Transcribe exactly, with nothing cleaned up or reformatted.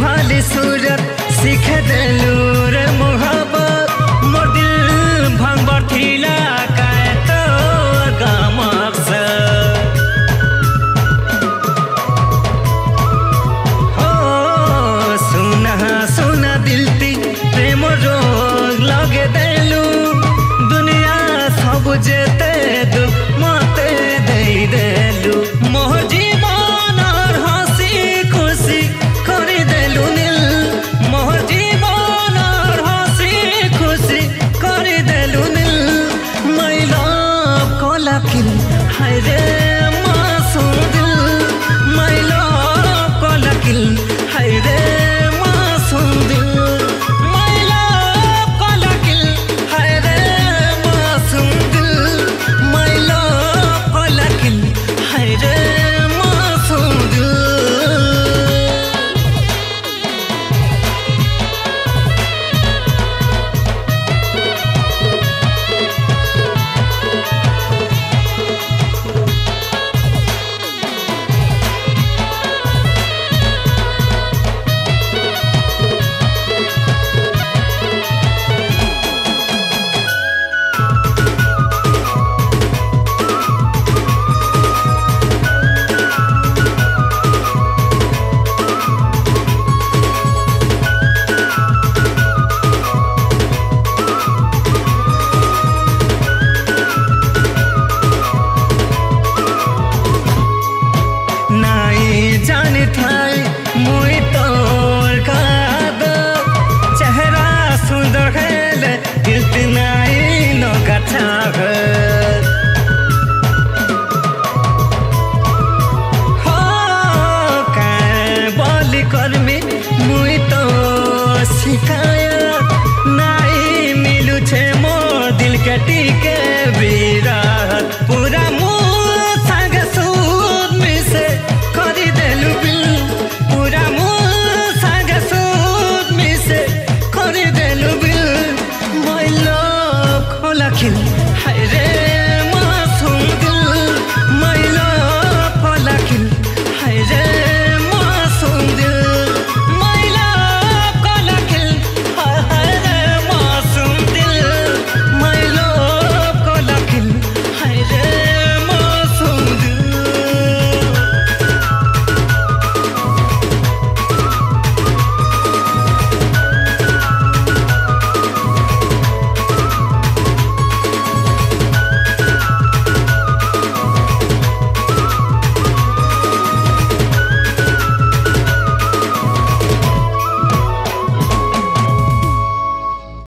भली सूरत सीख दिलू रे मोहब्बत मोर दिल भंग बठिला काय तो गामक से हो सुना सुना दिल ती प्रेम रोग लगे दिलू दुनिया सब जेते दुख मते दे दिलू मोह I